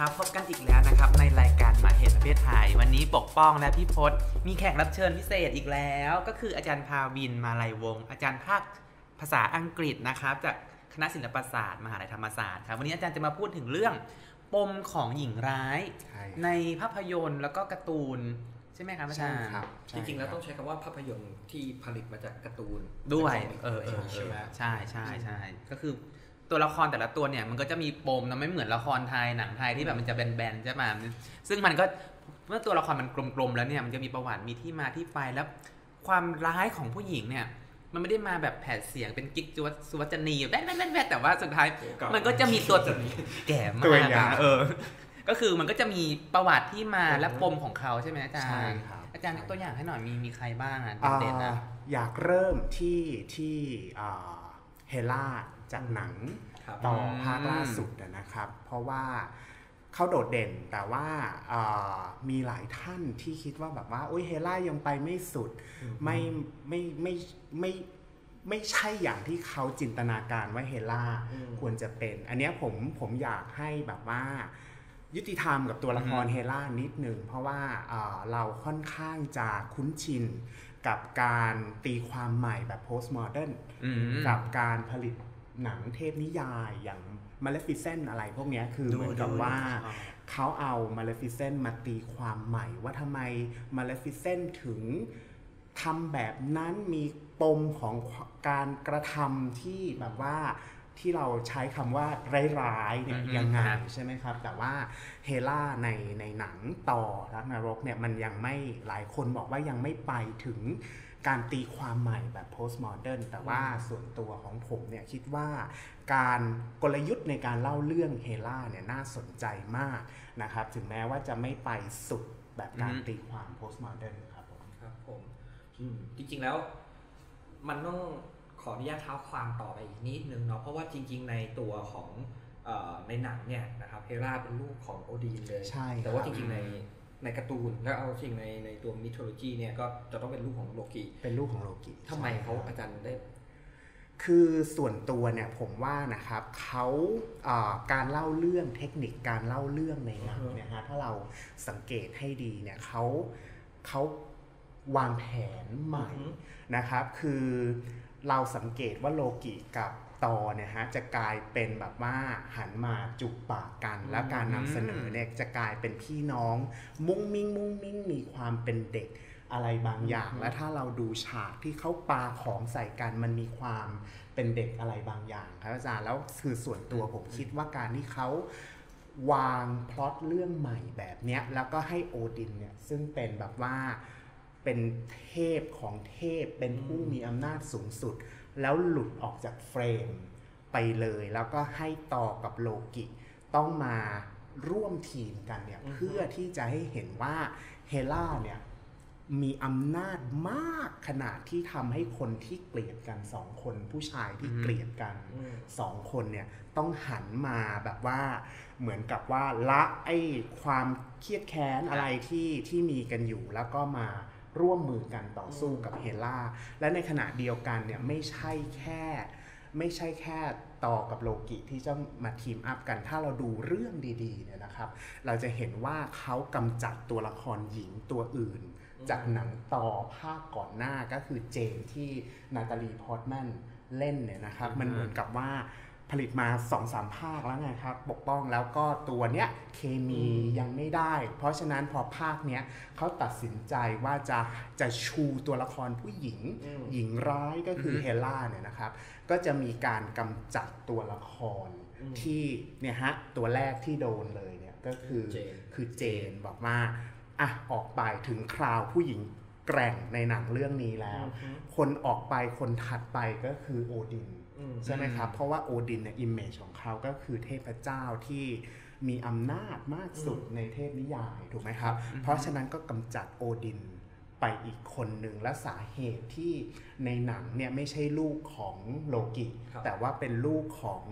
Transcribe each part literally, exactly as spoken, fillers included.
นะครับพบกันอีกแล้วนะครับในรายการหมาเห็นประเทศไทยวันนี้ปกป้องและพี่พจน์มีแขกรับเชิญพิเศษอีกแล้วก็คืออาจารย์ภาวินมาลัยวงศ์อาจารย์ภาคภาษาอังกฤษนะครับจากคณะศิลปศาสตร์มหาวิทยาลัยธรรมศาสตร์ครับวันนี้อาจารย์จะมาพูดถึงเรื่องปมของหญิงร้ายในภาพยนตร์แล้วก็การ์ตูนใช่ไหมครับอาจารย์จริงๆแล้วต้องใช้คำว่าภาพยนตร์ที่ผลิตมาจากการ์ตูนด้วยเออใช่ไหมใช่ใช่ใช่ก็คือตัวละครแต่ละตัวเนี่ยมันก็จะมีปมนะไม่เหมือนละครไทยหนังไทยที่แบบมันจะแบนๆใช่ไหมซึ่งมันก็เมื่อตัวละครมันกลมๆแล้วเนี่ยมันจะมีประวัติมีที่มาที่ไปแล้วความร้ายของผู้หญิงเนี่ยมันไม่ได้มาแบบแผดเสียงเป็นกิ๊กจวดสุวัจนีแบนแบนแบนแบนแต่ว่าสุดท้ายมันก็จะมีตัวแก่มากนะเออก็คือมันก็จะมีประวัติที่มาและปมของเขาใช่ไหมอาจารย์ใช่ครับอาจารย์ยกตัวอย่างให้หน่อยมีมีใครบ้างอ่ะเด่นๆนะอยากเริ่มที่ที่เฮล่าจากหนังต่อภาคล่าสุดนะครับเพราะว่าเขาโดดเด่นแต่ว่ามีหลายท่านที่คิดว่าแบบว่าโอ้ยเฮล่ายังไปไม่สุดไม่ไม่ไม่ไม่ไม่ใช่อย่างที่เขาจินตนาการว่าเฮล่าควรจะเป็นอันนี้ผมผมอยากให้แบบว่ายุติธรรมกับตัวละครเฮล่านิดหนึ่งเพราะว่าเราค่อนข้างจะคุ้นชินกับการตีความใหม่แบบโพสต์โมเดิร์นกับการผลิตหนังเทพนิยายอย่าง Maleficent อะไรพวกนี้คือเหมือนกับว่าเขาเอา Maleficent มาตีความใหม่ว่าทำไม Maleficent ถึงทำแบบนั้นมีปมของการกระทำที่แบบว่าที่เราใช้คำว่าร้ายๆเนี่ยยังไงใช่ไหมครับแต่ว่าเฮล่าในในหนังต่อรักนรกเนี่ยมันยังไม่หลายคนบอกว่ายังไม่ไปถึงการตีความใหม่แบบโพสต์โมเดิร์นแต่ว่าส่วนตัวของผมเนี่ยคิดว่าการกลยุทธ์ในการเล่าเรื่องเฮล่าเนี่ยน่าสนใจมากนะครับถึงแม้ว่าจะไม่ไปสุดแบบการตีความโพสต์โมเดิร์นครับผมครับผมจริงๆแล้วมันต้องขออนุญาตเท้าความต่อไปอีกนิดนึงเนาะเพราะว่าจริงๆในตัวของในหนังเนี่ยนะครับเฮล่าเป็นลูกของโอดีนเลยแต่ว่าจริงๆในในการ์ตูนแล้วเอาจริงในในตัวมิทโอโลจีเนี่ยก็จะต้องเป็นลูกของโลกิเป็นลูกของโลกิทำไมเขาอาจารย์ได้คือส่วนตัวเนี่ยผมว่านะครับเขาการเล่าเรื่องเทคนิคการเล่าเรื่องในหนังเนี่ยฮะถ้าเราสังเกตให้ดีเนี่ยเขาเขาวางแผนใหม่นะครับคือเราสังเกตว่าโลกิกับตอเนี่ยฮะจะกลายเป็นแบบว่าหันมาจุกปากกันและการนำเสนอเนี่ยจะกลายเป็นพี่น้องมุ้งมิ้งมุ้งมิ้งมีความเป็นเด็กอะไรบางอย่างและถ้าเราดูฉากที่เขาปาของใส่กันมันมีความเป็นเด็กอะไรบางอย่างครับอาจารย์แล้วคือส่วนตัวผมคิดว่าการที่เขาวางพล็อตเรื่องใหม่แบบเนี้ยแล้วก็ให้โอดินเนี่ยซึ่งเป็นแบบว่าเป็นเทพของเทพเป็นผู้มีอำนาจสูงสุดแล้วหลุดออกจากเฟรมไปเลยแล้วก็ให้ต่อกับโลกิต้องมาร่วมทีมกันเนี่ย mm hmm. เพื่อที่จะให้เห็นว่าเฮล่าเนี่ยมีอำนาจมากขนาดที่ทำให้คนที่เกลียดกันสองคนผู้ชายที่ mm hmm. เกลียดกัน mm hmm. สองคนเนี่ยต้องหันมาแบบว่าเหมือนกับว่าละไอ้ความเครียดแค้น mm hmm. อะไรที่ที่มีกันอยู่แล้วก็มาร่วมมือกันต่อสู้กับเฮล่าและในขณะเดียวกันเนี่ยไม่ใช่แค่ไม่ใช่แค่ต่อกับโลกิที่จะมาทีมอัพกันถ้าเราดูเรื่องดีๆเนี่ยนะครับเราจะเห็นว่าเขากำจัดตัวละครหญิงตัวอื่นจากหนังต่อภาคก่อนหน้าก็คือเจนที่นาตาลีพอร์ตแมนเล่นเนี่ยนะครับมันเหมือนกับว่าผลิตมา สองสาม ภาคแล้วไงครับปกป้องแล้วก็ตัวเนี้ยเคมียังไม่ได้เพราะฉะนั้นพอภาคเนี้ยเขาตัดสินใจว่าจะจะชูตัวละครผู้หญิงหญิงร้ายก็คือเฮล่าเนี่ยนะครับก็จะมีการกำจัดตัวละครที่เนี่ยฮะตัวแรกที่โดนเลยเนี่ยก็คือคือเจนบอกว่าอ่ะออกไปถึงคราวผู้หญิงแกร่งในหนังเรื่องนี้แล้วคนออกไปคนถัดไปก็คือโอดินใช่ไหมครับเพราะว่าโอดินเนี่ยอิมเมจของเขาก็คือเทพเจ้าที่มีอำนาจมากสุดในเทพนิยายถูกไหมครับเพราะฉะนั้นก็กำจัดโอดินไปอีกคนหนึ่งและสาเหตุที่ในหนังเนี่ยไม่ใช่ลูกของโลกิแต่ว่าเป็นลูกของ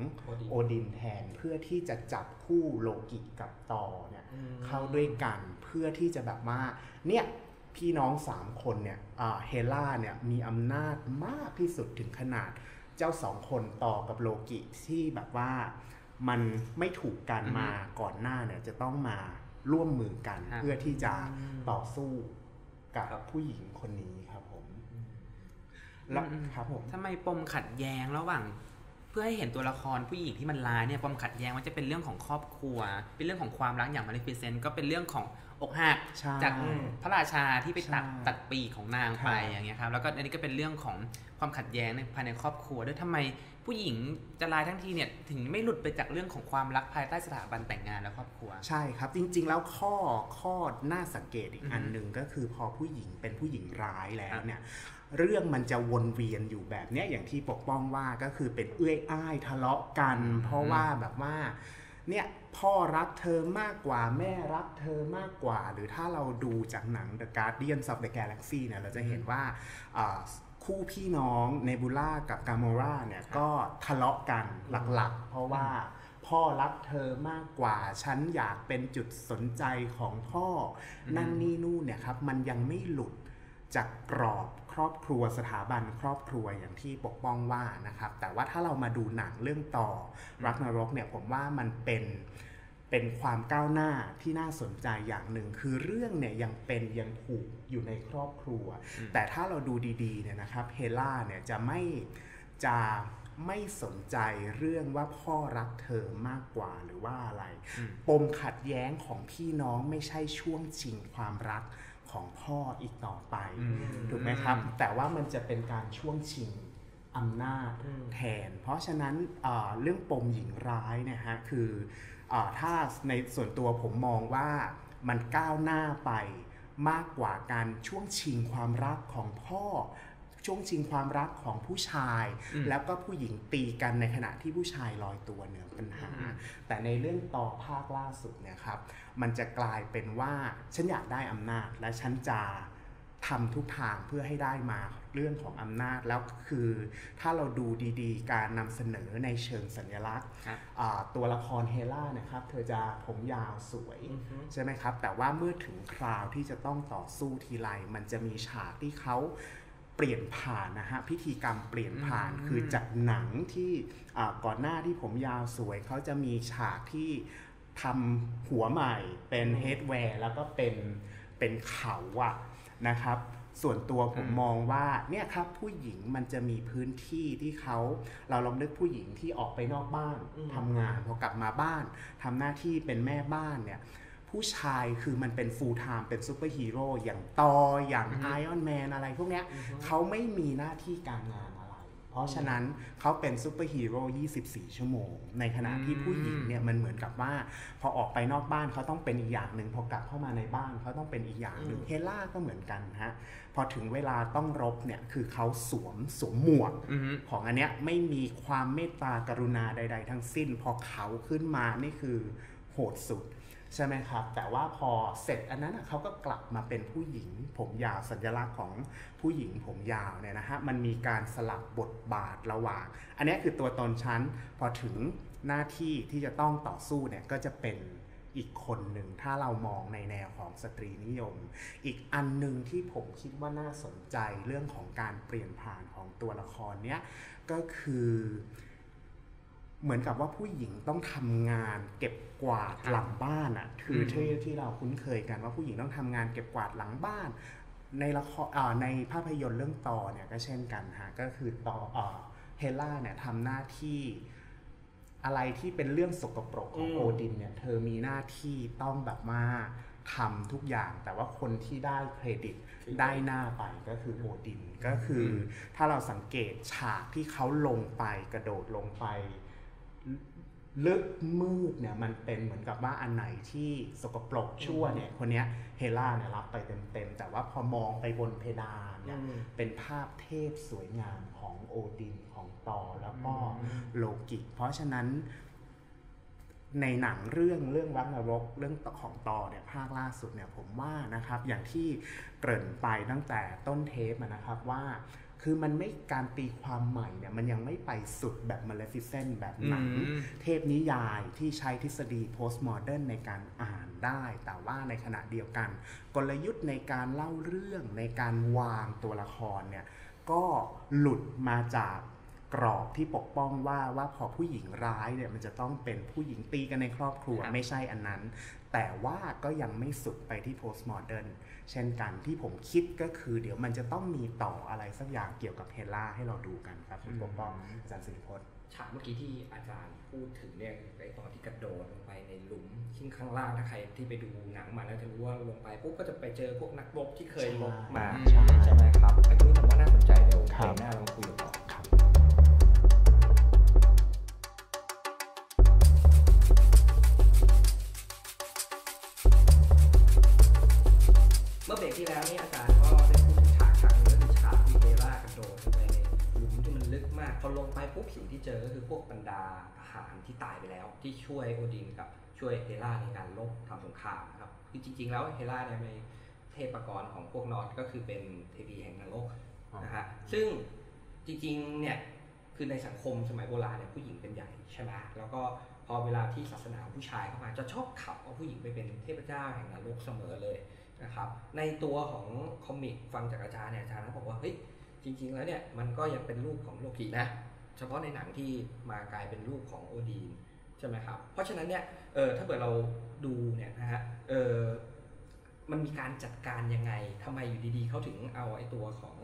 โอดินแทนเพื่อที่จะจับคู่โลกิกับตอเนี่ยเข้าด้วยกันเพื่อที่จะแบบว่าเนี่ยพี่น้องสามคนเนี่ยเฮล่าเนี่ยมีอำนาจมากที่สุดถึงขนาดเจ้าสองคนต่อกับโลกิที่แบบว่า มันไม่ถูกกันมาก่อนหน้าเนี่ยจะต้องมาร่วมมือกันเพื่อที่จะต่อสู้กับผู้หญิงคนนี้ครับผมแล้วครับผมทำไมปมขัดแย้งระหว่างเพื่อให้เห็นตัวละครผู้หญิงที่มันร้ายเนี่ยปมขัดแย้งมันจะเป็นเรื่องของครอบครัวเป็นเรื่องของความรักอย่าง Maleficent ก็เป็นเรื่องของอกหักจากพระราชาที่ไปตัดตัดปีกของนางไปอย่างเงี้ยครับแล้วก็อันนี้ก็เป็นเรื่องของความขัดแย้งภายในครอบครัวด้วยทำไมผู้หญิงจะร้ายทั้งทีเนี่ยถึงไม่หลุดไปจากเรื่องของความรักภายใต้สถาบันแต่งงานและครอบครัวใช่ครับจริงๆแล้วข้อข้อน่าสังเกตอีกอันหนึ่งก็คือพอผู้หญิงเป็นผู้หญิงร้ายแล้วเนี่ยเรื่องมันจะวนเวียนอยู่แบบนี้อย่างที่ปกป้องว่าก็คือเป็นเอื้อยอ้ายทะเลาะกันเพราะว่าแบบว่าเนี่ยพ่อรักเธอมากกว่าแม่รักเธอมากกว่าหรือถ้าเราดูจากหนัง The Guardians of the Galaxy เนี่ยเราจะเห็นว่าคู่พี่น้องเนบูล่ากับกาโมราเนี่ยก็ทะเลาะกันหลักๆเพราะว่าพ่อรักเธอมากกว่าฉันอยากเป็นจุดสนใจของพ่อนั่นนี่นู่นเนี่ยครับมันยังไม่หลุดจากกรอบครอบครัวสถาบันครอบครัวอย่างที่ปกป้องว่านะครับแต่ว่าถ้าเรามาดูหนังเรื่องต่อรักนรกเนี่ยผมว่ามันเป็นเป็นความก้าวหน้าที่น่าสนใจอย่างหนึ่งคือเรื่องเนี่ยยังเป็นยังผูกอยู่ในครอบครัวแต่ถ้าเราดูดีๆเนี่ยนะครับเฮล่าเนี่ยจะไม่จะไม่สนใจเรื่องว่าพ่อรักเธอมากกว่าหรือว่าอะไรปมขัดแย้งของพี่น้องไม่ใช่ช่วงชิงความรักของพ่ออีกต่อไปถูกไหมครับแต่ว่ามันจะเป็นการช่วงชิงอำนาจแทนเพราะฉะนั้น เ, เรื่องปมหญิงร้ายนะฮะคืออถ้าในส่วนตัวผมมองว่ามันก้าวหน้าไปมากกว่าการช่วงชิงความรักของพ่อช่วงชิงความรักของผู้ชายแล้วก็ผู้หญิงตีกันในขณะที่ผู้ชายลอยตัวเหนือปัญหาแต่ในเรื่องต่อภาคล่าสุดเนี่ยครับมันจะกลายเป็นว่าฉันอยากได้อำนาจและฉันจะทำทุกทางเพื่อให้ได้มาเรื่องของอำนาจแล้วคือถ้าเราดูดีๆการนำเสนอในเชิงสัญลักษณ์ตัวละครเฮล่านะครับเธอจะผมยาวสวยใช่ไหมครับแต่ว่าเมื่อถึงคราวที่จะต้องต่อสู้ทีไรมันจะมีฉากที่เขาเปลี่ยนผ่านนะฮะพิธีกรรมเปลี่ยนผ่านคือจากหนังที่ก่อนหน้าที่ผมยาวสวยเขาจะมีฉากที่ทำหัวใหม่เป็นเฮดแวร์แล้วก็เป็นเป็นเขาอะนะครับส่วนตัวผมมองว่าเนี่ยครับผู้หญิงมันจะมีพื้นที่ที่เขาเราลองนึกผู้หญิงที่ออกไปนอกบ้านทำงานพอกลับมาบ้านทำหน้าที่เป็นแม่บ้านเนี่ยผู้ชายคือมันเป็นฟูลไทม์เป็นซูเปอร์ฮีโร่อย่างตออย่างไอรอนแมนอะไรพวกเนี้ยเขาไม่มีหน้าที่การงานอะไรเพราะฉะนั้นเขาเป็นซูเปอร์ฮีโร่ยี่สิบสี่ชั่วโมงในขณะที่ผู้หญิงเนี่ยมันเหมือนกับว่าพอออกไปนอกบ้านเขาต้องเป็นอีกอย่างหนึ่งพอกลับเข้ามาในบ้านเขาต้องเป็นอีกอย่างหนึ่งเฮล่าก็เหมือนกันฮะพอถึงเวลาต้องรบเนี่ยคือเขาสวมสวมหมวกของอันเนี้ยไม่มีความเมตตากรุณาใดๆทั้งสิ้นพอเขาขึ้นมานี่คือโหดสุดใช่ไหมครับแต่ว่าพอเสร็จอันนั้นเขาก็กลับมาเป็นผู้หญิงผมยาวสัญลักษณ์ของผู้หญิงผมยาวเนี่ยนะฮะมันมีการสลับบทบาทระหว่างอันนี้คือตัวตนชั้นพอถึงหน้าที่ที่จะต้องต่อสู้เนี่ยก็จะเป็นอีกคนหนึ่งถ้าเรามองในแนวของสตรีนิยมอีกอันหนึ่งที่ผมคิดว่าน่าสนใจเรื่องของการเปลี่ยนผ่านของตัวละครเนี้ยก็คือเหมือนกับว่าผู้หญิงต้องทำงานเก็บกวาดหลังบ้านอ่ะคือที่ที่เราคุ้นเคยกันว่าผู้หญิงต้องทำงานเก็บกวาดหลังบ้านในละครในภาพยนตร์เรื่องต่อเนี่ยก็เช่นกันฮะก็คือต่อเฮล่าเนี่ยทำหน้าที่อะไรที่เป็นเรื่องสกปรกของโอดินเนี่ยเธอมีหน้าที่ต้องแบบมาทำทุกอย่างแต่ว่าคนที่ได้เครดิตได้หน้าไปก็คือโอดินก็คือถ้าเราสังเกตฉากที่เขาลงไปกระโดดลงไปลึกมืดเนี่ยมันเป็นเหมือนกับว่าอันไหนที่สกปรกชั่วเนี่ยคนเนี้ยเฮล่าเนี่ยรับไปเต็มๆแต่ว่าพอมองไปบนเพดานเนี่ยเป็นภาพเทพสวยงามของโอดินของตอแล้วก็โลกิเพราะฉะนั้นในหนังเรื่องเรื่องวังนรกเรื่องของตอเนี่ยภาคล่าสุดเนี่ยผมว่านะครับอย่างที่เกริ่นไปตั้งแต่ต้นเทปนะครับว่าคือมันไม่การตีความใหม่เนี่ยมันยังไม่ไปสุดแบบ Maleficent แบบหนังเทพนิยายที่ใช้ทฤษฎี postmodern ในการอ่านได้แต่ว่าในขณะเดียวกันกลยุทธ์ในการเล่าเรื่องในการวางตัวละครเนี่ยก็หลุดมาจาก กรอบที่ปกป้องว่าว่าพอผู้หญิงร้ายเนี่ยมันจะต้องเป็นผู้หญิงตีกันในครอบครัวไม่ใช่อันนั้นแต่ว่าก็ยังไม่สุดไปที่โพสต์โมเดิร์นเช่นกันที่ผมคิดก็คือเดี๋ยวมันจะต้องมีต่ออะไรสักอย่างเกี่ยวกับเฮล่าให้เราดูกันครับคุณปกป้องอาจารย์ศิริพจน์ฉากเมื่อกี้ที่อาจารย์พูดถึงเนี่ยไอ้ตอนที่กระโดดลงไปในหลุมซึ่งข้างล่างถ้าใครที่ไปดูหนังมาแล้วจะรู้ว่าลงไปปุ๊บก็จะไปเจอพวกนักรบที่เคยลบมาใช่ไหมครับไอ้ตรงนี้ผมว่าน่าสนใจเดี๋ยวเดี๋ยวหน้าเราคุยต่อเมื่อเบรกที่แล้วนี่อาจารย์ก็ได้พูดฉากฉากนึงก็คือฉากที่เฮล่ากระโดดลงไปในหลุมที่มันลึกมากพอลงไปปุ๊บสิ่งที่เจอก็คือพวกบรรดาทหารที่ตายไปแล้วที่ช่วยโอดินกับช่วยเฮล่าในการลบทำสงครามนะครับคือจริงๆแล้วเฮล่าเนี่ยเป็นเทพกรของพวกนอร์ทก็คือเป็นเทพีแห่งนรกนะฮะซึ่งจริงๆเนี่ยคือในสังคมสมัยโบราณเนี่ยผู้หญิงเป็นใหญ่ใช่ไหมแล้วก็พอเวลาที่ศาสนาผู้ชายเข้ามาจะชอบขับเอาผู้หญิงไปเป็นเทพเจ้าแห่งนรกเสมอเลยนะครับในตัวของคอมิกฟังจากอาจารย์เนี่ยอาจารย์เขาบอกว่าเฮ้ยจริงๆแล้วเนี่ยมันก็ยังเป็นรูปของโลกินะเฉพาะในหนังที่มากลายเป็นรูปของโอดีนใช่ไหมครับเพราะฉะนั้นเนี่ยเออถ้าเกิดเราดูเนี่ยนะฮะเออมันมีการจัดการยังไงทำไมอยู่ดีๆเขาถึงเอาไอ้ตัวของ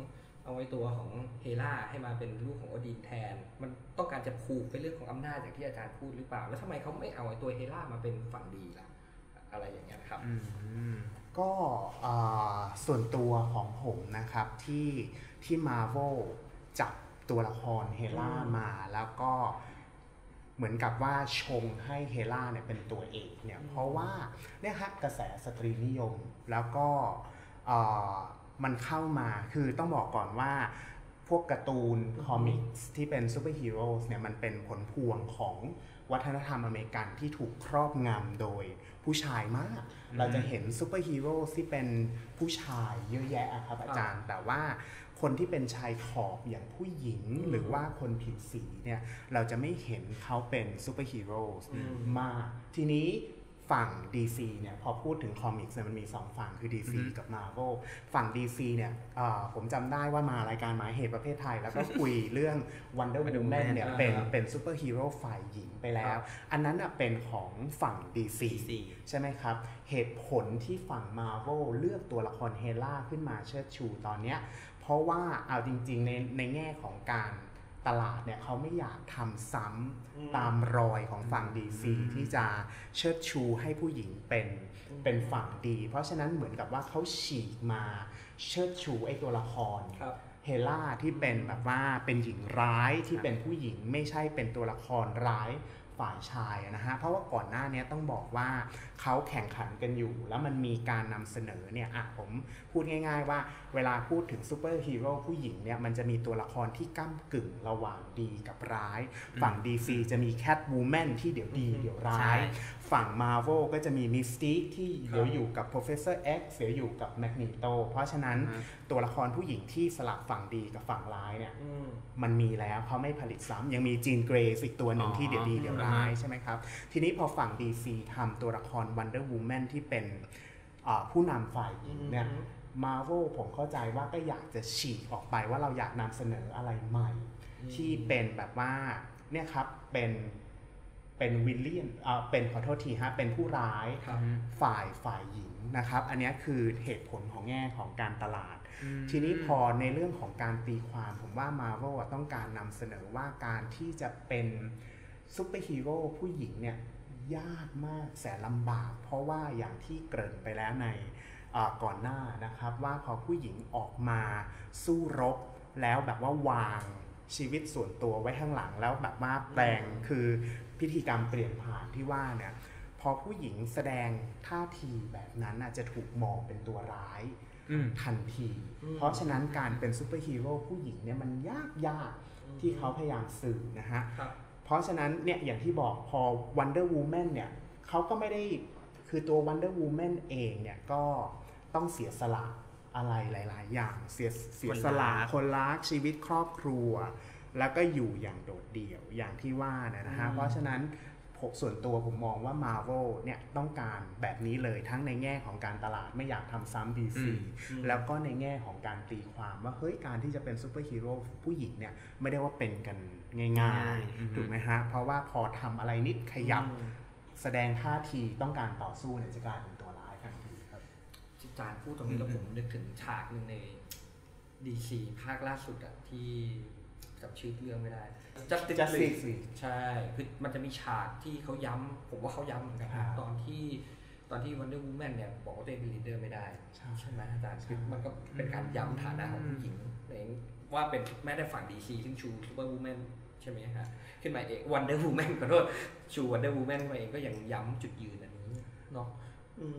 เอาไอ้ตัวของเฮล่าให้มาเป็นลูกของโอดีนแทนมันต้องการจะผูกเป็นเรื่องของอำนาจอย่างที่อาจารย์พูดหรือเปล่าแล้วทำไมเขาไม่เอาไอ้ตัวเฮล่ามาเป็นฝั่งดีล่ะอะไรอย่างเงี้ยครับก็ส่วนตัวของผมนะครับที่ที่ Marvel จับตัวละครเฮล่ามาแล้วก็เหมือนกับว่าชงให้เฮล่าเนี่ยเป็นตัวเอกเนี่ยเพราะว่าเนี่ยฮะกระแสสตรีนิยมแล้วก็มันเข้ามาคือต้องบอกก่อนว่าพวกการ์ตูนคอมิกส์ที่เป็นซูเปอร์ฮีโร่เนี่ยมันเป็นผลพวงของวัฒนธรรมอเมริกันที่ถูกครอบงำโดยผู้ชายมากเราจะเห็นซูเปอร์ฮีโร่ที่เป็นผู้ชายเยอะแยะครับอาจารย์แต่ว่าคนที่เป็นชายขอบอย่างผู้หญิงหรือว่าคนผิวสีเนี่ยเราจะไม่เห็นเขาเป็นซูเปอร์ฮีโร่มากทีนี้ฝั่ง ดี ซี เนี่ยพอพูดถึงคอมิกส์มันมีสองฝั่งคือ ดี ซี กับ Marvel ฝั่ง ดี ซี เนี่ยผมจำได้ว่ามารายการหมายเหตุประเภทไทยแล้วก็คุยเรื่อง Wonder Woman เนี่ยเป็นเป็นซูเปอร์ฮีโร่ฝ่ายหญิงไปแล้วอันนั้นเป็นของฝั่ง ดี ซี ใช่ไหมครับเหตุผลที่ฝั่ง Marvel เลือกตัวละครเฮล่าขึ้นมาเชิดชูตอนเนี้ยเพราะว่าเอาจริงๆในในแง่ของการตลาดเนี่ยเขาไม่อยากทำซ้ำตามรอยของฝั่ง ดี ซี ที่จะเชิดชูให้ผู้หญิงเป็นเป็นฝั่งดีเพราะฉะนั้นเหมือนกับว่าเขาฉีกมาเชิดชูไอ้ตัวละครเฮล่าที่เป็นแบบว่าเป็นหญิงร้ายที่เป็นผู้หญิงไม่ใช่เป็นตัวละครร้ายฝ่ายชายนะฮะเพราะว่าก่อนหน้านี้ต้องบอกว่าเขาแข่งขันกันอยู่แล้วมันมีการนำเสนอเนี่ยอ่ะผมพูดง่ายๆว่าเวลาพูดถึงซูเปอร์ฮีโร่ผู้หญิงเนี่ยมันจะมีตัวละครที่ก้ำกึ่งระหว่างดีกับร้ายฝั่ง ดี ซี จะมี Catwoman ที่เดี๋ยวดีเดี๋ยวร้ายฝั่ง Marvel ก็จะมี Mystique ที่เดี๋ยวอยู่กับ Professor X เดี๋ยวอยู่กับ Magneto เพราะฉะนั้นตัวละครผู้หญิงที่สลับฝั่งดีกับฝั่งร้ายเนี่ยมันมีแล้วเขาไม่ผลิตซ้ำยังมี Jean Grey อีกตัวหนึ่งที่เดี๋ยวดีเดี๋ยวร้ายใช่ไหมครับทีนี้พอฝั่ง ดี ซี ทำตัวละคร Wonder Woman ที่เป็นผู้นำฝ่ายหญิงเนี่ย Marvel ผมเข้าใจว่าก็อยากจะฉีกออกไปว่าเราอยากนำเสนออะไรใหม่ที่เป็นแบบว่าเนี่ยครับเป็นเป็นวิลเลียนเอ่อเป็นขอโทษทีฮะเป็นผู้ร้ายฝ่ายฝ่ายหญิงนะครับอันนี้คือเหตุผลของแง่ของการตลาดทีนี้พอในเรื่องของการตีความผมว่า Marvel ต้องการนำเสนอว่าการที่จะเป็นซูเปอร์ฮีโร่ผู้หญิงเนี่ยยากมากแสนลำบากเพราะว่าอย่างที่เกริ่นไปแล้วในก่อนหน้านะครับว่าพอผู้หญิงออกมาสู้รบแล้วแบบว่าวางชีวิตส่วนตัวไว้ข้างหลังแล้วแบบว่าแปลงคือพิธีกรรมเปลี่ยนผ่านที่ว่าเนี่ยพอผู้หญิงแสดงท่าทีแบบนั้นน่ะจะถูกมองเป็นตัวร้ายทันทีเพราะฉะนั้นการเป็นซูเปอร์ฮีโร่ผู้หญิงเนี่ยมันยากยากที่เขาพยายามสื่อนะฮะเพราะฉะนั้นเนี่ยอย่างที่บอกพอ Wonder Woman เนี่ยเขาก็ไม่ได้คือตัว Wonder Woman เองเนี่ยก็ต้องเสียสละอะไรหลายๆอย่างเสียเสียสละคนรักชีวิตครอบครัวแล้วก็อยู่อย่างโดดเดี่ยวอย่างที่ว่านะฮะเพราะฉะนั้น ผมส่วนตัวผมมองว่า Marvel เนี่ยต้องการแบบนี้เลยทั้งในแง่ของการตลาดไม่อยากทำซ้ำ ดี ซี แล้วก็ในแง่ของการตีความว่าเฮ้ยการที่จะเป็นซูเปอร์ฮีโร่ผู้หญิงเนี่ยไม่ได้ว่าเป็นกันง่ายๆถูกไหมฮะเพราะว่าพอทำอะไรนิดขยับแสดงท่าทีต้องการต่อสู้เนี่ยจะกลายเป็นตัวร้ายทันทีครับที่อาจารย์พูดตรงนี้แล้วผมนึกถึงฉากนึงใน ดี ซี ภาคล่าสุดอะที่กับชื่อเรื่องไม่ได้ Justice League ใช่คือมันจะมีฉากที่เขาย้ำผมว่าเขาย้ำเหมือนกันตอนที่ตอนที่ Wonder Woman เนี่ยบอกว่าตัวเองเป็นลีดเดอร์ไม่ได้ใช่ไหมอาจารย์คือมันก็เป็นการย้ำฐานะของผู้หญิงเองว่าเป็นแม้แต่ฝั่ง ดี ซี ซึ่งชู Super Woman ใช่ไหมฮะขึ้นมาเอง Wonder Woman ขอโทษชู Wonder Woman มาเองก็ยังย้ำจุดยืนอันนี้เนาะ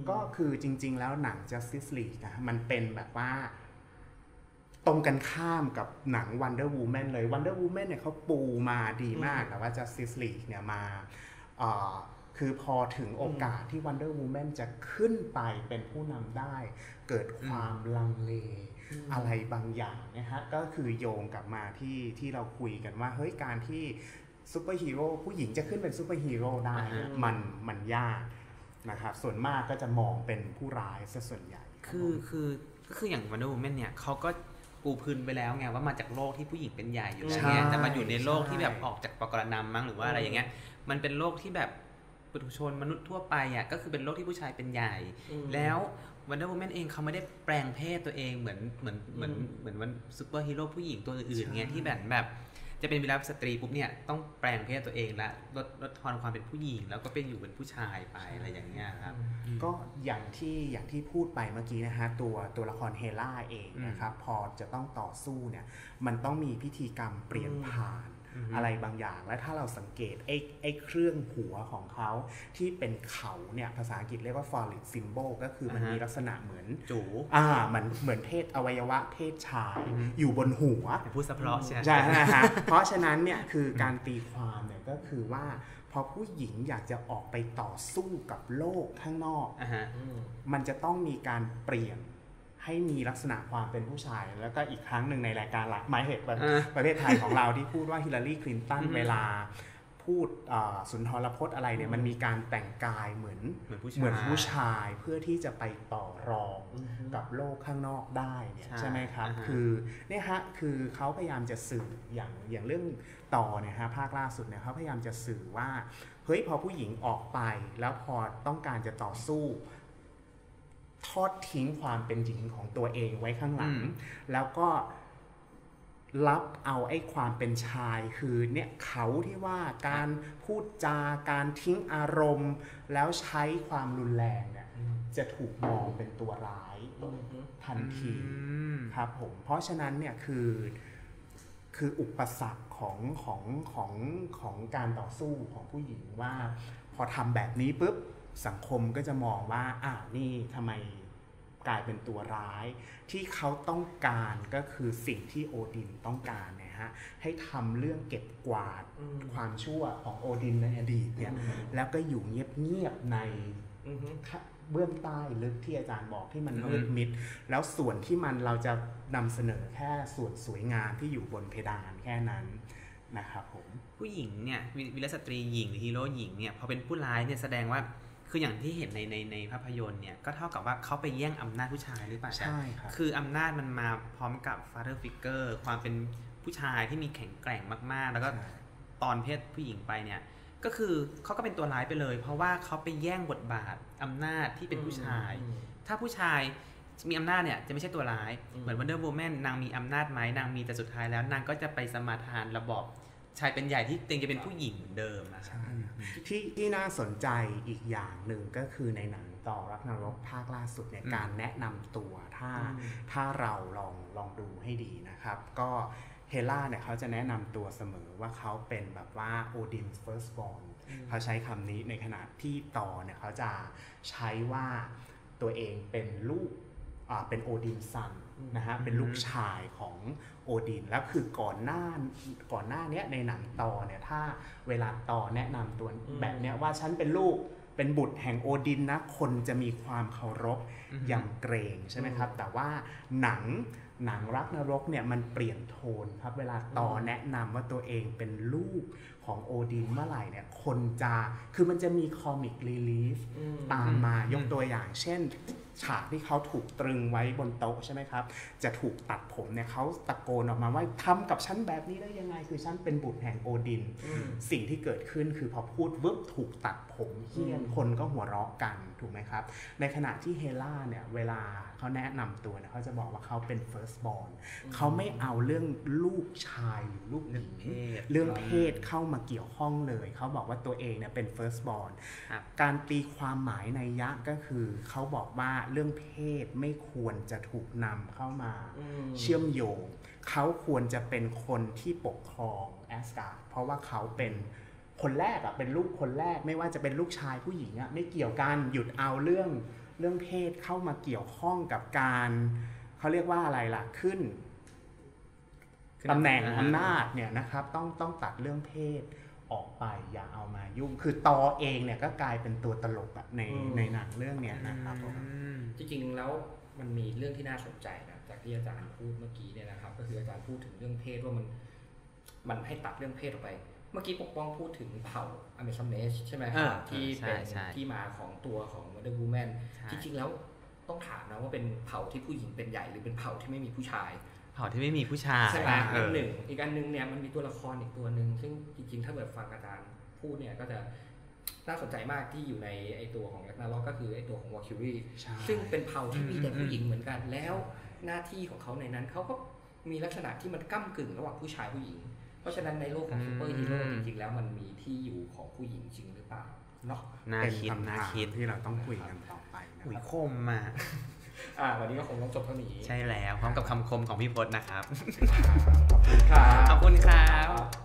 ก็คือจริงๆแล้วหนัง Justice League นะมันเป็นแบบว่าตรงกันข้ามกับหนัง Wonder Woman เลย Wonder Woman เนี่ยเขาปูมาดีมากแต่ว่า Justice League เนี่ยมาคือพอถึงโอกาสที่ Wonder Woman จะขึ้นไปเป็นผู้นำได้เกิดความลังเลอะไรบางอย่างนะฮะก็คือโยงกลับมาที่ที่เราคุยกันว่าเฮ้ยการที่ซูเปอร์ฮีโร่ผู้หญิงจะขึ้นเป็นซูเปอร์ฮีโร่ได้มันมันยากนะครับส่วนมากก็จะมองเป็นผู้ร้ายซะส่วนใหญ่คือคือคืออย่าง Wonder Woman เนี่ยเขาก็ปูพื้นไปแล้วไงว่ามาจากโลกที่ผู้หญิงเป็นใหญ่อยู่แล้วเนี่ยจะมาอยู่ในโลกที่แบบออกจากปกรณัมมั้งหรือว่าอะไรอย่างเงี้ยมันเป็นโลกที่แบบปุถุชนมนุษย์ทั่วไปอ่ะก็คือเป็นโลกที่ผู้ชายเป็นใหญ่แล้วWonder Woman เองเขาไม่ได้แปลงเพศตัวเองเหมือนเหมือนเหมือนเหมือนวันซูเปอร์ฮีโร่ผู้หญิงตัวอื่นๆเงี้ยที่แบบแบบจะเป็นเวลาสตรีปุ๊บเนี่ยต้องแปลงเพศตัวเองละลดลดทอนความเป็นผู้หญิงแล้วก็เป็นอยู่เป็นผู้ชายไปอะไรอย่างเงี้ยครับก็อย่างที่อย่างที่พูดไปเมื่อกี้นะฮะตัวตัวละครเฮล่าเองนะครับพอจะต้องต่อสู้เนี่ยมันต้องมีพิธีกรรมเปลี่ยนผ่านอะไรบางอย่างและถ้าเราสังเกตไอ้ไอ้เครื่องหัวของเขาที่เป็นเขาเนี่ยภาษาอังกฤษเรียกว่า phallic symbol ก็คือมันมีลักษณะเหมือนจูอ่ามันเหมือนเพศอวัยวะเพศชายอยู่บนหัวพูดสะเพราะใช่ใช่นะฮะเพราะฉะนั้นเนี่ยคือการตีความเนี่ยก็คือว่าพอผู้หญิงอยากจะออกไปต่อสู้กับโลกข้างนอกมันจะต้องมีการเปลี่ยนให้มีลักษณะความเป็นผู้ชายแล้วก็อีกครั้งหนึ่งในรายการหลักไม้เหตุประเทศไทยของเราที่พูดว่าฮิลลารีคลินตันเวลาพูดสุนทรพจน์อะไรเนี่ยมันมีการแต่งกายเหมือนเหมือนผู้ชายเพื่อที่จะไปต่อรองกับโลกข้างนอกได้เนี่ยใช่ไหมครับคือเนี่ยฮะคือเขาพยายามจะสื่ออย่างอย่างเรื่องต่อเนี่ยฮะภาคล่าสุดเนี่ยเขาพยายามจะสื่อว่าเฮ้ยพอผู้หญิงออกไปแล้วพอต้องการจะต่อสู้ทอดทิ้งความเป็นหญิงของตัวเองไว้ข้างหลังแล้วก็รับเอาไอ้ความเป็นชายคือเนี่ยเขาที่ว่าการพูดจาการทิ้งอารมณ์แล้วใช้ความรุนแรงเนี่ยจะถูกมองเป็นตัวร้ายทันทีครับผมเพราะฉะนั้นเนี่ยคือคืออุปสรรคของของของของการต่อสู้ของผู้หญิงว่าพอทำแบบนี้ปุ๊บสังคมก็จะมองว่าอ้าวนี่ทำไมกลายเป็นตัวร้ายที่เขาต้องการก็คือสิ่งที่โอดินต้องการนะฮะให้ทำเรื่องเก็บกวาดความชั่วของโอดินในอดีตเนี่ยแล้วก็อยู่เงียบๆในเบื้องใต้ลึกที่อาจารย์บอกที่มันมืดมิดแล้วส่วนที่มันเราจะนำเสนอแค่ส่วนสวยงามที่อยู่บนเพดานแค่นั้นนะครับผมผู้หญิงเนี่ยวีรสตรีหญิงหรือฮีโร่หญิงเนี่ยพอเป็นผู้ร้ายเนี่ยแสดงว่าคืออย่างที่เห็นในในในภาพยนตร์เนี่ยก็เท่ากับว่าเขาไปแย่งอำนาจผู้ชายหรือเปล่าใช่ครับคืออำนาจมันมาพร้อมกับ father figure ความเป็นผู้ชายที่มีแข็งแกร่งมากๆแล้วก็ตอนเพศผู้หญิงไปเนี่ยก็คือเขาก็เป็นตัวร้ายไปเลยเพราะว่าเขาไปแย่งบทบาทอำนาจที่เป็นผู้ชายถ้าผู้ชายมีอำนาจเนี่ยจะไม่ใช่ตัวร้ายเหมือน Wonder Woman นางมีอำนาจไหมนางมีแต่สุดท้ายแล้วนางก็จะไปสมาทานระบอบชายเป็นใหญ่ที่เต็งจะเป็นผู้หญิงเหมือนเดิมนะที่ที่น่าสนใจอีกอย่างหนึ่งก็คือในหนังตอรักนรกภาคล่าสุดเนี่ยการแนะนำตัวถ้าถ้าเราลองลองดูให้ดีนะครับก็เฮล่าเนี่ยเขาจะแนะนำตัวเสมอว่าเขาเป็นแบบว่าโอดินเฟิร์สบอร์นเขาใช้คำนี้ในขณะที่ต่อเนี่ยเขาจะใช้ว่าตัวเองเป็นลูกอ่าเป็นโอดินซันนะฮะเป็นลูกชายของโอดินแล้วคือก่อนหน้าก่อนหน้าเนี้ยในหนังตอเนี่ยถ้าเวลาตอแนะนำตัวแบบเนี้ยว่าฉันเป็นลูก เป็นบุตรแห่งโอดินนะคนจะมีความเคารพ mm hmm. อย่างเกรงใช่ไหมครับ mm hmm. แต่ว่าหนังหนังรักนรกเนี่ยมันเปลี่ยนโทนครับเวลาต่อ mm hmm. แนะนำว่าตัวเองเป็นลูกของโอดินเมื่อไหร่เนี่ยคนจะคือมันจะมีคอมิกรีลีฟตามมายกตัวอย่างเช่นฉากที่เขาถูกตรึงไว้บนโต๊ะใช่ไหมครับจะถูกตัดผมเนี่ยเขาตะโกนออกมาว่าทำกับฉันแบบนี้ได้ยังไงคือฉันเป็นบุตรแห่งโอดินสิ่งที่เกิดขึ้นคือพอพูดวึบถูกตัดผมเฮี้ยนคนก็หัวเราะกันถูกไหมครับในขณะที่เฮล่าเนี่ยเวลาเขาแนะนำตัวเนี่ยเขาจะบอกว่าเขาเป็น first born เขาไม่เอาเรื่องลูกชายหรือลูกหญิงเรื่องเพศเข้ามาเกี่ยวข้องเลยเขาบอกว่าตัวเองเนี่ยเป็น first born การตีความหมายในยะก็คือเขาบอกว่าเรื่องเพศไม่ควรจะถูกนำเข้ามาเชื่อมโยงเขาควรจะเป็นคนที่ปกครองแอสการ์ดเพราะว่าเขาเป็นคนแรกอะเป็นลูกคนแรกไม่ว่าจะเป็นลูกชายผู้หญิงอะไม่เกี่ยวกันหยุดเอาเรื่องเรื่องเพศเข้ามาเกี่ยวข้องกับการเขาเรียกว่าอะไรล่ะขึ้นตำแหน่งอำนาจเนี่ยนะครับต้องต้องตัดเรื่องเพศออกไปอย่าเอามายุ่งคือตอเองเนี่ยก็กลายเป็นตัวตลกแบบในในหนังเรื่องเนี้ยนะครับจริงๆแล้วมันมีเรื่องที่น่าสนใจนะจากที่อาจารย์พูดเมื่อกี้เนี่ยนะครับก็คืออาจารย์พูดถึงเรื่องเพศว่ามันมันให้ตัดเรื่องเพศออกไปเมื่อกี้ปกป้องพูดถึงเผ่าอเมซอนเนชใช่ไหมที่เป็นที่มาของตัวของ Wonder Woman จริงๆแล้วต้องถามนะว่าเป็นเผ่าที่ผู้หญิงเป็นใหญ่หรือเป็นเผ่าที่ไม่มีผู้ชายเผ่าที่ไม่มีผู้ชายใช่ไหมอันหนึ่งอีกอันนึงเนี่ยมันมีตัวละครอีกตัวหนึ่งซึ่งจริงๆถ้าเกิดฟังอาจารย์พูดเนี่ยก็จะน่าสนใจมากที่อยู่ในไอตัวของแร็กนาร็อกก็คือไอตัวของวอลคิวรีซึ่งเป็นเผ่าที่มีแต่ผู้หญิงเหมือนกันแล้วหน้าที่ของเขาในนั้นเขาก็มีลักษณะที่มันก้ำกึ่งระหว่างผู้ชายผู้หญิงเพราะฉะนั้นในโลกของซูเปอร์ฮีโร่จริงๆแล้วมันมีที่อยู่ของผู้หญิงจริงหรือเปล่าเนาะเป็นคำถามที่เราต้องคุยกันต่อไปคุยคมมาอ่าวันนี้ก็คงต้องจบเท่านี้ใช่แล้วพร้อมกับคำคมของพี่พจน์นะครับขอบคุณครับขอบคุณครับ